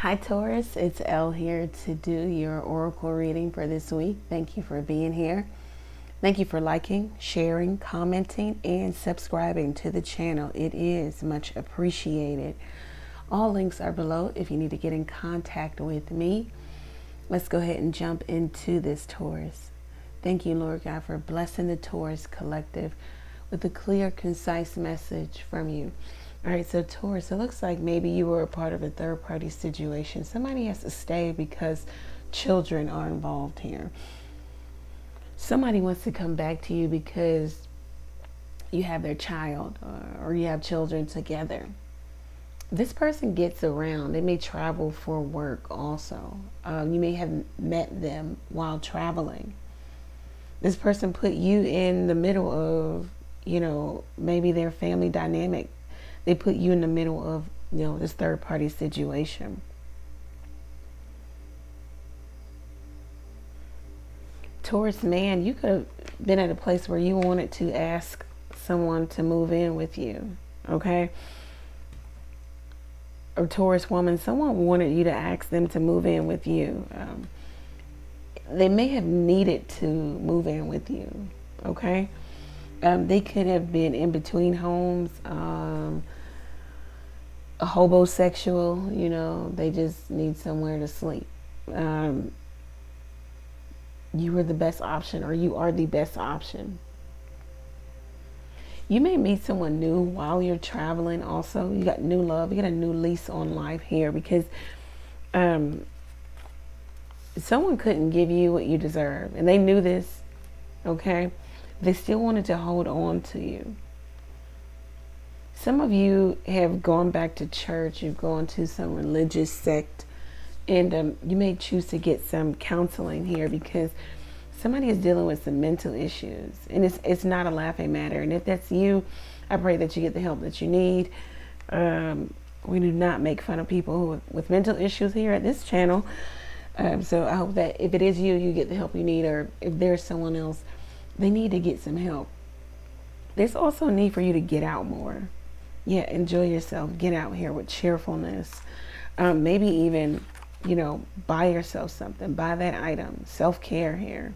Hi Taurus, it's Elle here to do your oracle reading for this week. Thank you for being here. Thank you for liking, sharing, commenting, and subscribing to the channel. It is much appreciated. All links are below if you need to get in contact with me. Let's go ahead and jump into this, Taurus. Thank you, Lord God, for blessing the Taurus collective with a clear, concise message from you. All right, so Taurus, it looks like maybe you were a part of a third-party situation. Somebody has to stay because children are involved here. Somebody wants to come back to you because you have their child or you have children together. This person gets around. They may travel for work also. You may have met them while traveling. This person put you in the middle of, you know, maybe their family dynamic. They put you in the middle of, you know, this third party situation. Taurus, man, you could have been at a place where you wanted to ask someone to move in with you, okay? Or Taurus woman, someone wanted you to ask them to move in with you. They may have needed to move in with you, okay? They could have been in between homes, a hobosexual, you know, they just need somewhere to sleep. You were the best option, or you are the best option. You may meet someone new while you're traveling also. You got new love, you got a new lease on life here because someone couldn't give you what you deserve, and they knew this, okay? They still wanted to hold on to you. Some of you have gone back to church. You've gone to some religious sect. And you may choose to get some counseling here because somebody is dealing with some mental issues. And it's not a laughing matter. And if that's you, I pray that you get the help that you need. We do not make fun of people with mental issues here at this channel. So I hope that if it is you, you get the help you need. Or if there's someone else, they need to get some help. There's also a need for you to get out more. Yeah, enjoy yourself. Get out here with cheerfulness. Maybe even, you know, buy yourself something. Buy that item. Self-care here.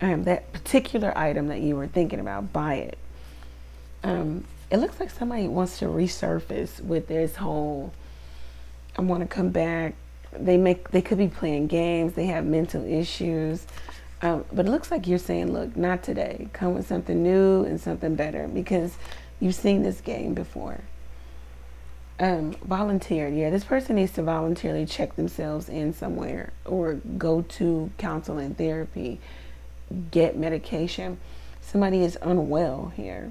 That particular item that you were thinking about, buy it. It looks like somebody wants to resurface with this whole, I want to come back. They could be playing games. They have mental issues. But it looks like you're saying, look, not today. Come with something new and something better because you've seen this game before. Volunteered. Yeah, this person needs to voluntarily check themselves in somewhere or go to counseling, therapy, get medication. Somebody is unwell here.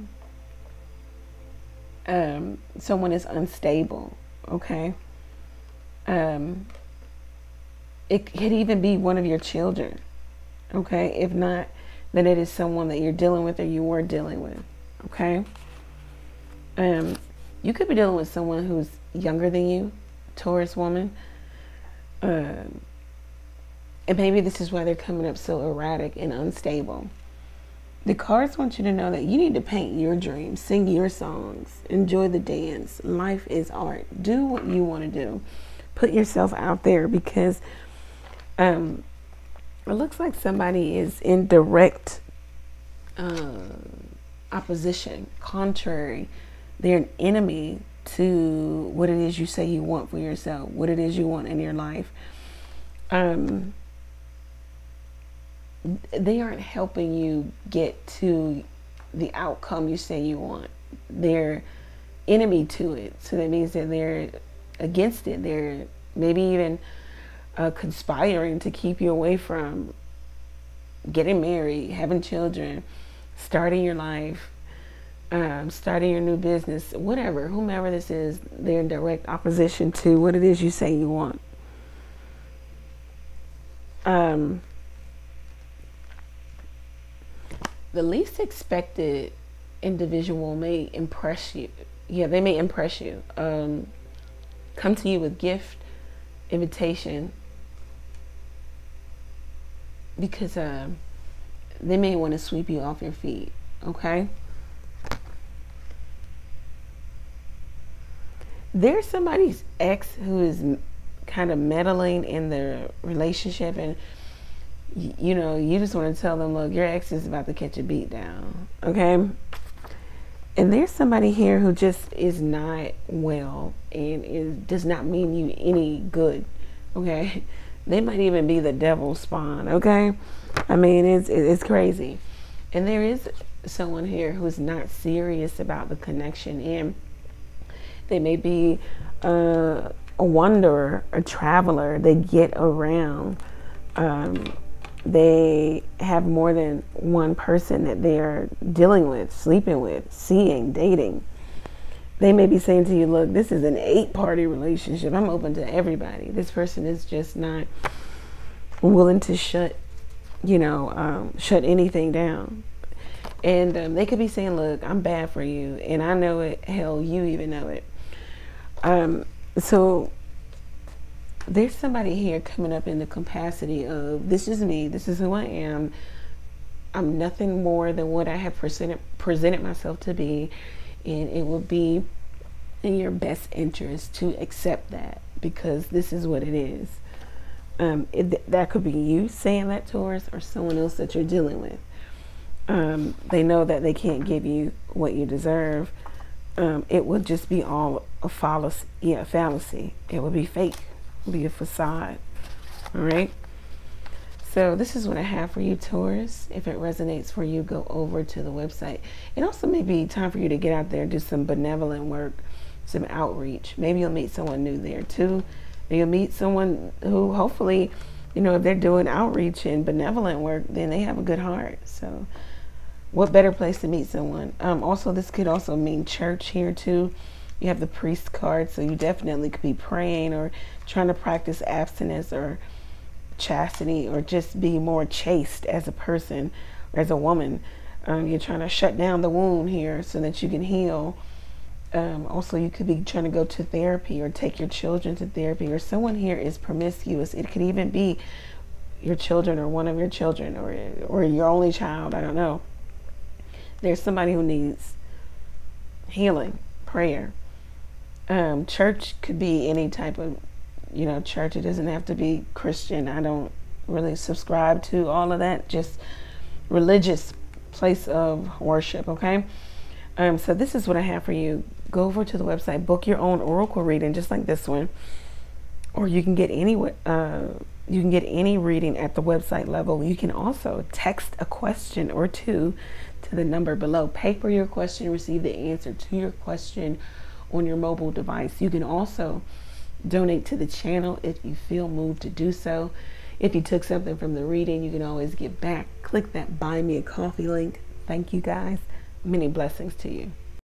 Someone is unstable, okay? It could even be one of your children. Okay, if not, then it is someone that you're dealing with or you were dealing with, okay? You could be dealing with someone who's younger than you, Taurus woman. And maybe this is why they're coming up so erratic and unstable. The cards want you to know that you need to paint your dreams, sing your songs, enjoy the dance. Life is art. Do what you want to do. Put yourself out there because... it looks like somebody is in direct opposition, contrary. They're an enemy to what it is you say you want for yourself, what it is you want in your life. They aren't helping you get to the outcome you say you want. They're enemy to it. So that means that they're against it. They're maybe even... conspiring to keep you away from getting married, having children, starting your life, starting your new business, whatever, whomever this is, they're in direct opposition to what it is you say you want. The least expected individual may impress you. Yeah, they may impress you. Come to you with gift, invitation, because they may want to sweep you off your feet, okay? There's somebody's ex who is kind of meddling in the relationship, and you know, you just want to tell them, look, your ex is about to catch a beat down, okay? And there's somebody here who just is not well and it does not mean you any good, okay? They might even be the devil's spawn, okay? I mean, it's crazy. And there is someone here who's not serious about the connection, and they may be a wanderer, a traveler. They get around. They have more than one person that they're dealing with, sleeping with, seeing, dating. They may be saying to you, look, this is an 8-party relationship. I'm open to everybody. This person is just not willing to shut, you know, shut anything down. And they could be saying, look, I'm bad for you. And I know it. Hell, you even know it. So there's somebody here coming up in the capacity of, this is me. This is who I am. I'm nothing more than what I have presented myself to be. And it will be in your best interest to accept that, because this is what it is. That could be you saying that, Taurus, or someone else that you're dealing with. They know that they can't give you what you deserve. It will just be all a fallacy. Yeah, a fallacy. It will be fake. It will be a facade. All right. So this is what I have for you, Taurus. If it resonates for you, go over to the website. It also may be time for you to get out there and do some benevolent work, some outreach. Maybe you'll meet someone new there too. Maybe you'll meet someone who hopefully, you know, if they're doing outreach and benevolent work, then they have a good heart. So what better place to meet someone? Also, this could also mean church here too. You have the priest card, so you definitely could be praying or trying to practice abstinence or chastity, or just be more chaste as a person, or as a woman. You're trying to shut down the wound here so that you can heal. Also, you could be trying to go to therapy or take your children to therapy, or someone here is promiscuous. It could even be your children or one of your children, or your only child. I don't know. There's somebody who needs healing, prayer. Church could be any type of, you know, church. It doesn't have to be Christian. I don't really subscribe to all of that, just religious place of worship, okay? So this is what I have for you. Go over to the website, book your own oracle reading, just like this one, or you can get any reading at the website level. You can also text a question or two to the number below. Pay for your question, receive the answer to your question on your mobile device. You can also donate to the channel if you feel moved to do so. If you took something from the reading, you can always give back. Click that buy me a coffee link. Thank you guys. Many blessings to you.